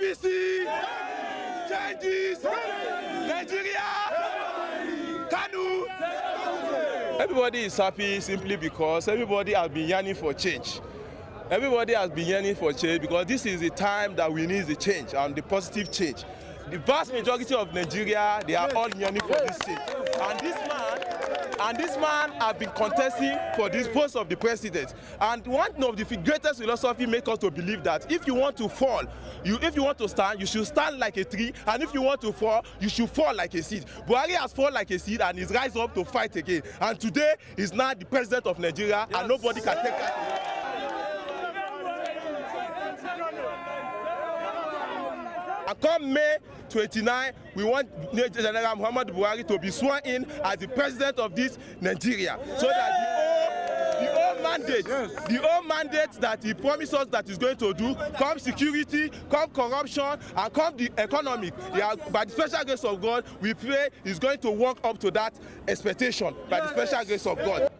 APC, changes, Nigeria, Kanu. Everybody is happy simply because everybody has been yearning for change. Everybody has been yearning for change because this is the time that we need the change and the positive change. The vast majority of Nigeria, they are all yearning for this change. And this man has been contesting for this post of the president. And one of the greatest philosophy makes us to believe that if you want to fall, if you want to stand, you should stand like a tree. And if you want to fall, you should fall like a seed. Buhari has fallen like a seed and he's rising up to fight again. And today, he's now the president of Nigeria, yes. And nobody can take that. And come May 29, we want General Muhammadu Buhari to be sworn in as the president of this Nigeria, so that the old mandate that he promised us that he's going to do, come security, come corruption, and come the economic. By the special grace of God, we pray he's going to work up to that expectation by the special grace of God.